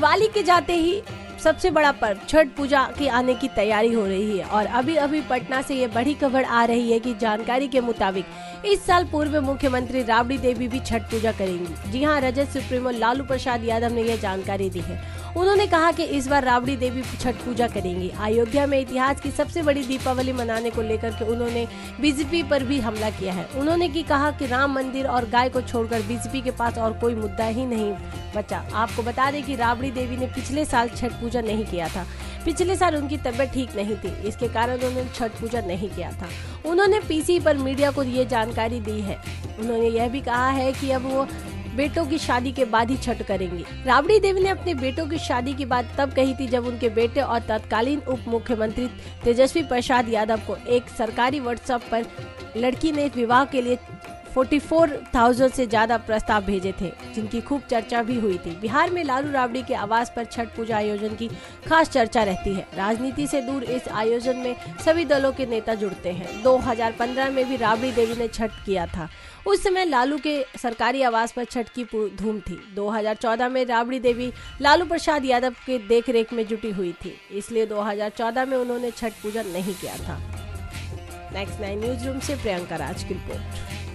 दिवाली के जाते ही सबसे बड़ा पर्व छठ पूजा की आने की तैयारी हो रही है और अभी अभी पटना से ये बड़ी खबर आ रही है कि जानकारी के मुताबिक इस साल पूर्व मुख्यमंत्री राबड़ी देवी भी छठ पूजा करेंगी। जी हां, रजत सुप्रीमो लालू प्रसाद यादव ने यह जानकारी दी है। उन्होंने कहा कि इस बार राबड़ी देवी छठ पूजा करेंगी। अयोध्या में इतिहास की सबसे बड़ी दीपावली मनाने को लेकर के उन्होंने बीजेपी पर भी हमला किया है। उन्होंने कहा कि राम मंदिर और गाय को छोड़कर बीजेपी के पास और कोई मुद्दा ही नहीं बचा। आपको बता दें कि राबड़ी देवी ने पिछले साल छठ पूजा नहीं किया था। पिछले साल उनकी तबीयत ठीक नहीं थी, इसके कारण उन्होंने छठ पूजा नहीं किया था। उन्होंने पीसी पर मीडिया को ये जानकारी दी है। उन्होंने यह भी कहा है कि अब वो बेटों की शादी के बाद ही छठ करेंगे। राबड़ी देवी ने अपने बेटों की शादी की बात तब कही थी जब उनके बेटे और तत्कालीन उप मुख्यमंत्री तेजस्वी प्रसाद यादव को एक सरकारी व्हाट्सएप पर लड़की ने विवाह के लिए 44,000 से ज्यादा प्रस्ताव भेजे थे, जिनकी खूब चर्चा भी हुई थी। बिहार में लालू राबड़ी के आवास पर छठ पूजा आयोजन की खास चर्चा रहती है। राजनीति से दूर इस आयोजन में सभी दलों के नेता जुड़ते हैं। 2015 में भी राबड़ी देवी ने छठ किया था। उस समय लालू के सरकारी आवास पर छठ की धूम थी। 2014 में राबड़ी देवी लालू प्रसाद यादव के देखरेख में जुटी हुई थी, इसलिए 2014 में उन्होंने छठ पूजा नहीं किया था। नेक्स्ट 9 न्यूज रूम से प्रियंका राज की रिपोर्ट।